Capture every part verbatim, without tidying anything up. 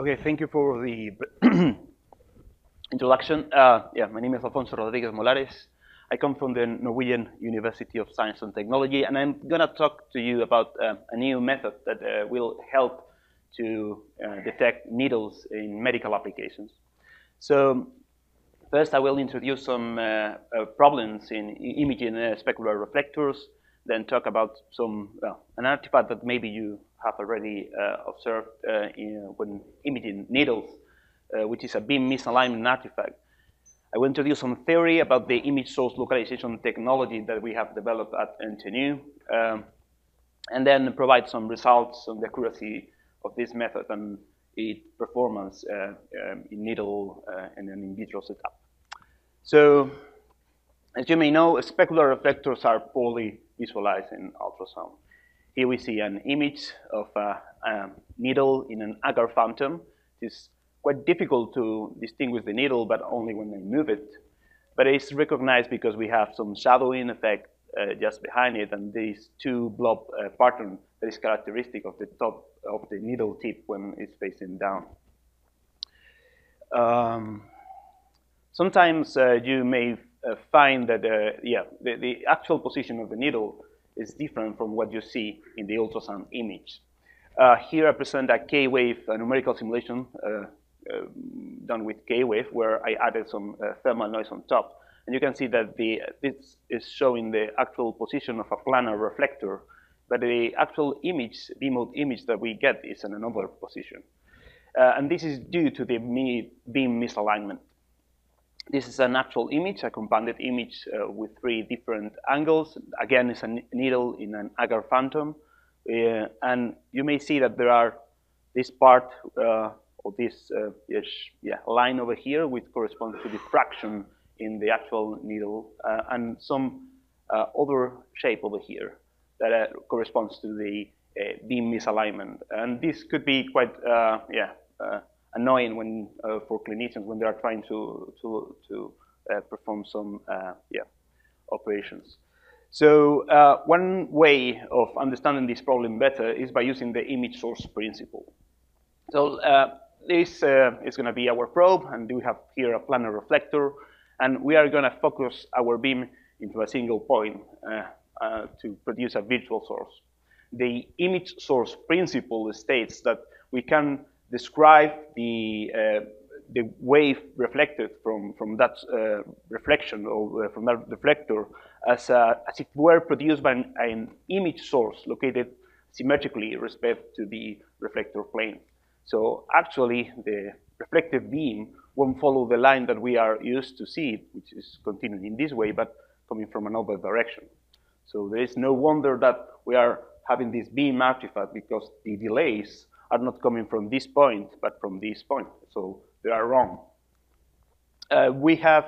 Okay, thank you for the introduction. Uh, yeah, my name is Alfonso Rodriguez-Molares. I come from the Norwegian University of Science and Technology, and I'm going to talk to you about uh, a new method that uh, will help to uh, detect needles in medical applications. So first, I will introduce some uh, uh, problems in imaging uh, specular reflectors, then talk about some uh, an artifact that maybe you have already uh, observed uh, in, when imaging needles, uh, which is a beam misalignment artifact. I will introduce some theory about the image source localization technology that we have developed at N T N U, um, and then provide some results on the accuracy of this method and its performance uh, um, in needle uh, and an in vitro setup. So, as you may know, specular reflectors are poorly visualized in ultrasound. Here we see an image of a, a needle in an agar phantom. It's quite difficult to distinguish the needle, but only when they move it. But it's recognized because we have some shadowing effect uh, just behind it, and these two blob uh, pattern that is characteristic of the top of the needle tip when it's facing down. Um, sometimes uh, you may uh, find that uh, yeah, the, the actual position of the needle is different from what you see in the ultrasound image. Uh, here I present a K-Wave a numerical simulation uh, uh, done with K-Wave, where I added some uh, thermal noise on top. And you can see that the, this is showing the actual position of a planar reflector, but the actual image, B-mode image that we get is in another position. Uh, and this is due to the beam misalignment. This is an actual image, a compounded image uh, with three different angles. Again, it's a needle in an agar phantom. Uh, and you may see that there are this part uh, of this uh, yeah, line over here, which corresponds to diffraction in the actual needle, uh, and some uh, other shape over here that uh, corresponds to the uh, beam misalignment. And this could be quite, uh, yeah. Uh, annoying when uh, for clinicians when they are trying to to to uh, perform some uh, yeah operations. So uh, one way of understanding this problem better is by using the image source principle. So uh, this uh, is going to be our probe, and we have here a planar reflector, and we are going to focus our beam into a single point uh, uh, to produce a visual source. The image source principle states that we can describe the, uh, the wave reflected from, from that uh, reflection or from that reflector as, uh, as if it were produced by an, an image source located symmetrically with respect to the reflector plane. So actually, the reflective beam won't follow the line that we are used to see, which is continuing in this way, but coming from another direction. So there is no wonder that we are having this beam artifact, because the delays are not coming from this point, but from this point. So they are wrong. Uh, we have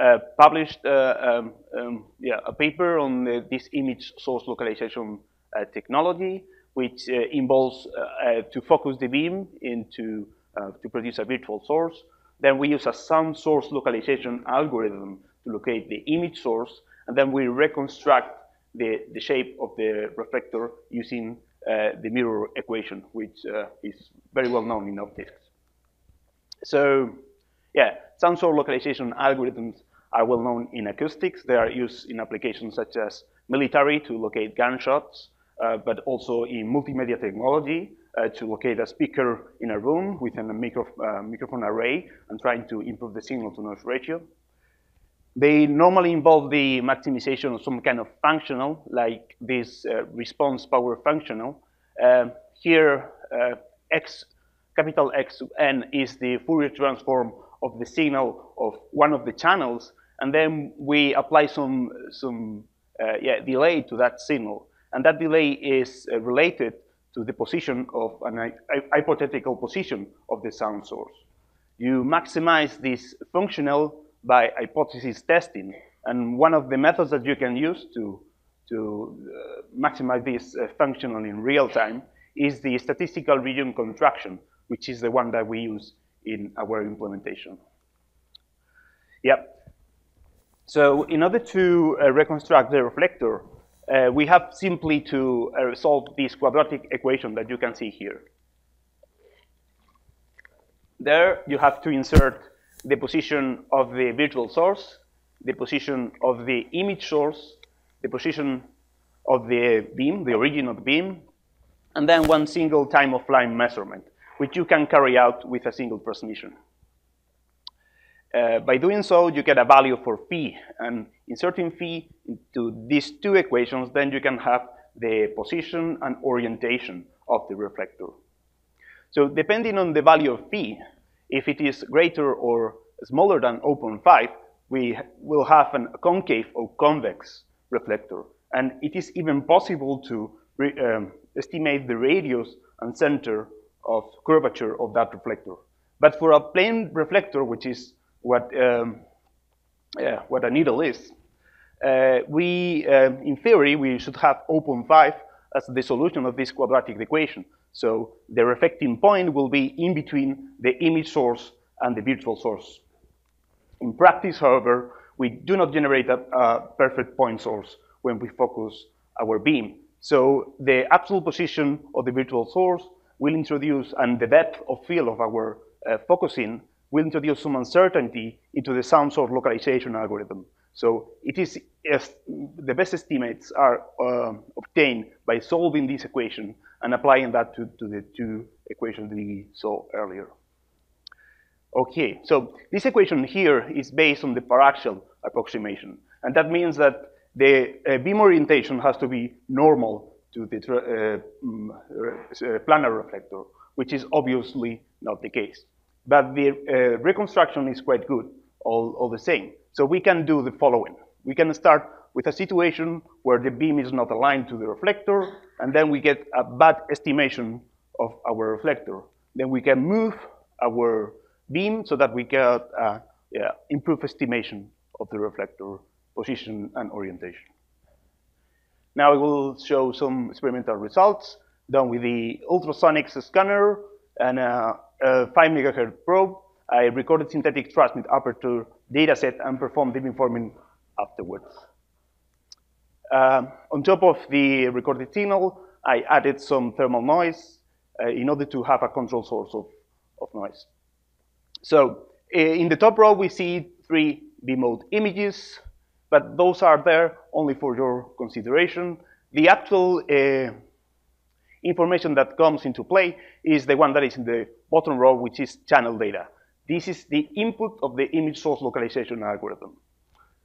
uh, published uh, um, um, yeah, a paper on uh, this image source localization uh, technology, which uh, involves uh, uh, to focus the beam into uh, to produce a virtual source. Then we use a sound source localization algorithm to locate the image source, and then we reconstruct the, the shape of the reflector using Uh, the mirror equation, which uh, is very well known in optics. So, yeah, sound source localization algorithms are well known in acoustics. They are used in applications such as military to locate gunshots, uh, but also in multimedia technology uh, to locate a speaker in a room with a micro uh, microphone array and trying to improve the signal-to-noise ratio. They normally involve the maximization of some kind of functional, like this uh, response power functional. Um, here, uh, X, capital X sub n is the Fourier transform of the signal of one of the channels, and then we apply some, some uh, yeah, delay to that signal. And that delay is uh, related to the position of an hypothetical position of the sound source. You maximize this functional by hypothesis testing, and one of the methods that you can use to, to uh, maximize this uh, functional in real time is the statistical region contraction, which is the one that we use in our implementation. Yep. So in order to uh, reconstruct the reflector, uh, we have simply to uh, solve this quadratic equation that you can see here. there you have to insert the position of the virtual source, the position of the image source, the position of the beam, the origin of the beam, and then one single time of flight measurement, which you can carry out with a single transmission. Uh, by doing so, you get a value for phi, and inserting phi into these two equations, then you can have the position and orientation of the reflector. So depending on the value of phi, if it is greater or smaller than zero point five, we will have a concave or convex reflector. And it is even possible to re um, estimate the radius and center of curvature of that reflector. But for a plane reflector, which is what, um, yeah, what a needle is, uh, we, uh, in theory, we should have zero point five as the solution of this quadratic equation. So the reflecting point will be in between the image source and the virtual source. In practice, however, we do not generate a, a perfect point source when we focus our beam. So the absolute position of the virtual source will introduce, and the depth of field of our uh, focusing will introduce some uncertainty into the sound source localization algorithm. So it is, as the best estimates are uh, obtained by solving this equation and applying that to, to the two equations we saw earlier. Okay, so this equation here is based on the paraxial approximation, and that means that the uh, beam orientation has to be normal to the uh, um, uh, planar reflector, which is obviously not the case. But the uh, reconstruction is quite good, all, all the same. So we can do the following. We can start with a situation where the beam is not aligned to the reflector, and then we get a bad estimation of our reflector. Then we can move our beam so that we get an yeah, improved estimation of the reflector position and orientation. Now I will show some experimental results done with the ultrasonic scanner and a, a five megahertz probe. I recorded synthetic transmit aperture dataset and performed beamforming afterwards. Uh, on top of the recorded signal, I added some thermal noise uh, in order to have a control source of, of noise. So in the top row, we see three B-mode images, but those are there only for your consideration. The actual uh, information that comes into play is the one that is in the bottom row, which is channel data. This is the input of the image source localization algorithm.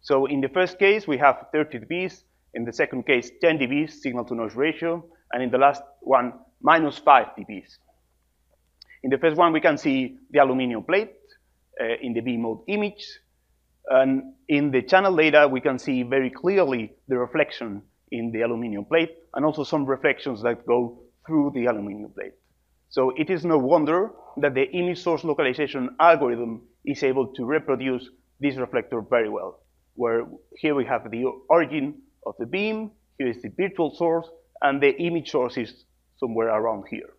So in the first case, we have thirty d B s. In the second case, ten d B s, signal-to-noise ratio. And in the last one, minus five d B s. In the first one, we can see the aluminum plate uh, in the B-mode image. And in the channel data, we can see very clearly the reflection in the aluminum plate, and also some reflections that go through the aluminum plate. So it is no wonder that the image source localization algorithm is able to reproduce this reflector very well, where here we have the origin of the beam, here is the virtual source, and the image source is somewhere around here.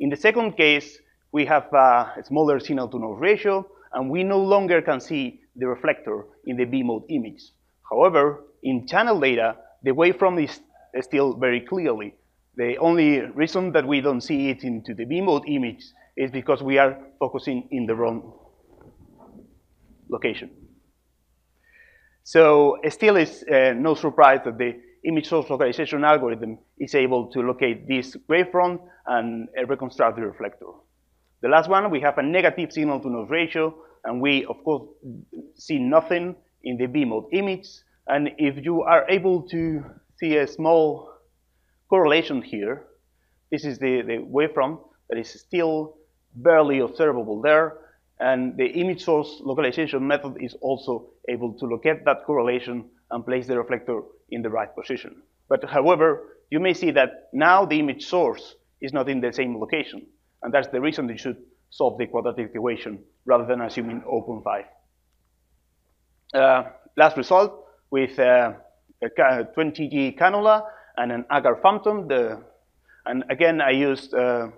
In the second case, we have a smaller signal-to-noise ratio, and we no longer can see the reflector in the B-mode image. However, in channel data, the wavefront is still very clearly. The only reason that we don't see it into the B-mode image is because we are focusing in the wrong location. So still is uh, no surprise that the image source localization algorithm is able to locate this wavefront and uh, reconstruct the reflector. The last one, we have a negative signal-to-noise ratio, and we, of course, see nothing in the B-mode image. And if you are able to see a small correlation here, this is the, the wavefront that is still barely observable there. And the image source localization method is also able to locate that correlation and place the reflector in the right position. But however, you may see that now the image source is not in the same location. And that's the reason you should solve the quadratic equation rather than assuming zero point five. Uh, last result with uh, a twenty G cannula and an agar phantom. The, and again, I used uh,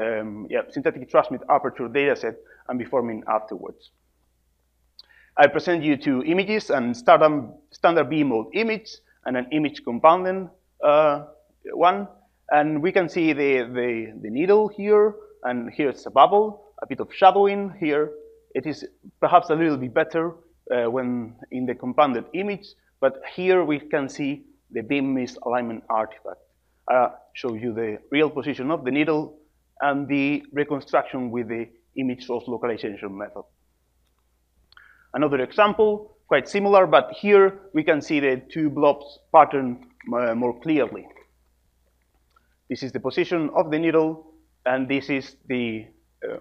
um, yeah, synthetic transmit aperture dataset and beamforming afterwards. I present you two images, and standard, standard B-mode image and an image compounding uh, one. And we can see the, the, the needle here, and here it's a bubble, a bit of shadowing here. It is perhaps a little bit better uh, when in the compounded image, but here we can see the beam misalignment artifact. I'll show you the real position of the needle and the reconstruction with the image source localization method. Another example, quite similar, but here we can see the two blobs pattern uh, more clearly. This is the position of the needle, and this is the uh,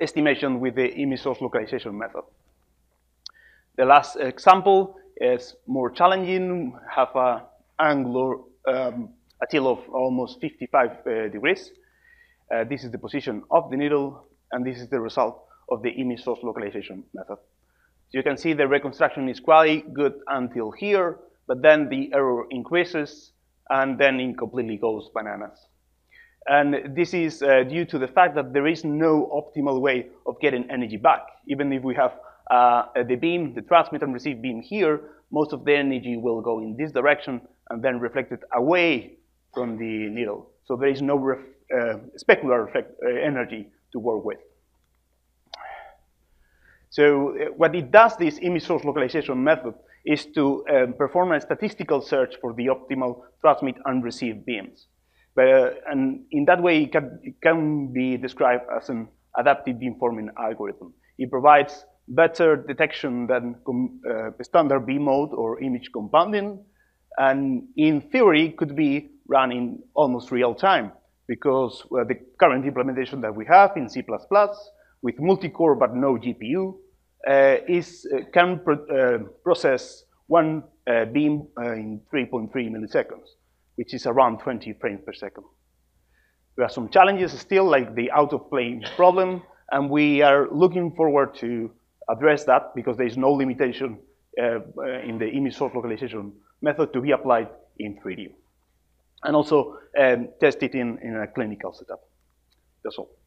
estimation with the image source localization method. The last example is more challenging, have an angular, um, a tilt of almost fifty-five uh, degrees. Uh, this is the position of the needle, and this is the result of the image source localization method. So you can see the reconstruction is quite good until here, but then the error increases, and then it completely goes bananas. And this is uh, due to the fact that there is no optimal way of getting energy back. Even if we have uh, the beam, the transmit and receive beam here, most of the energy will go in this direction and then reflected away from the needle. So there is no ref uh, specular effect, uh, energy to work with. So uh, what it does, this image source localization method, is to uh, perform a statistical search for the optimal transmit and receive beams. But, uh, and in that way, it can, it can be described as an adaptive beamforming algorithm. It provides better detection than uh, standard B-mode or image compounding, and in theory, could be run in almost real time, because uh, the current implementation that we have in C plus plus with multi-core but no G P U uh, is, uh, can pro uh, process one uh, beam uh, in three point three milliseconds, which is around twenty frames per second. There are some challenges still, like the out-of-plane problem, and we are looking forward to address that, because there is no limitation uh, in the image source localization method to be applied in three D. And also um, test it in, in a clinical setup. That's all.